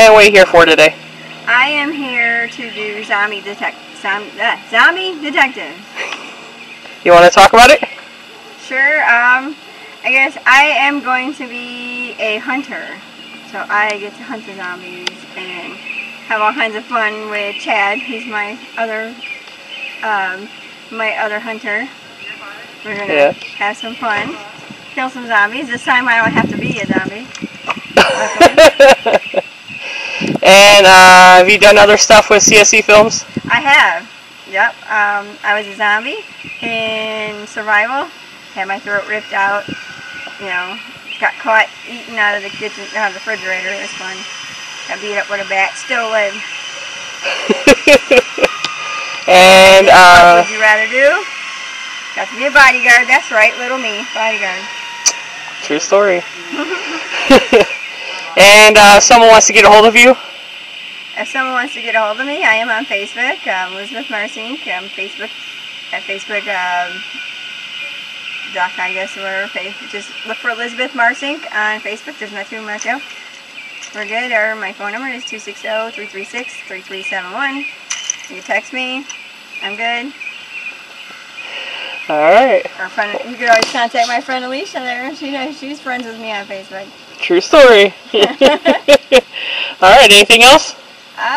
And what are you here for today? I am here to do zombie detectives. You want to talk about it? Sure. I guess I am going to be a hunter. So I get to hunt the zombies and have all kinds of fun with Chad. He's my other hunter. We're going to have some fun. Kill some zombies. This time I don't have to be a zombie. Okay. And have you done other stuff with CSE films? I have. Yep. I was a zombie in survival. Had my throat ripped out. You know, got caught eating out of the kitchen, out of the refrigerator. It was fun. Got beat up with a bat. Still live. And what would you rather do? Got to be a bodyguard. That's right, little me, bodyguard. True story. And someone wants to get a hold of you? If someone wants to get a hold of me, I am on Facebook. Elizabeth Marsink. I'm Facebook, at Facebook.com, I guess, or whatever. Just look for Elizabeth Marsink on Facebook. There's not too much out. We're good. Or my phone number is 260-336-3371. You can text me. I'm good. Alright. You can always contact my friend Alicia there. She knows, she's friends with me on Facebook. True story. Alright, anything else?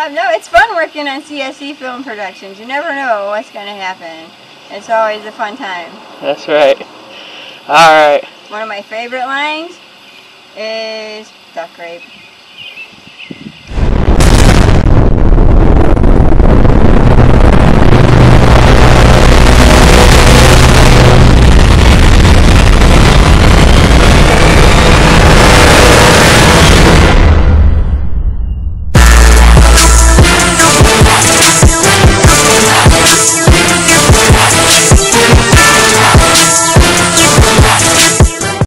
No, it's fun working on CSE film productions. You never know what's going to happen. It's always a fun time. That's right. Alright. One of my favorite lines is duck rape.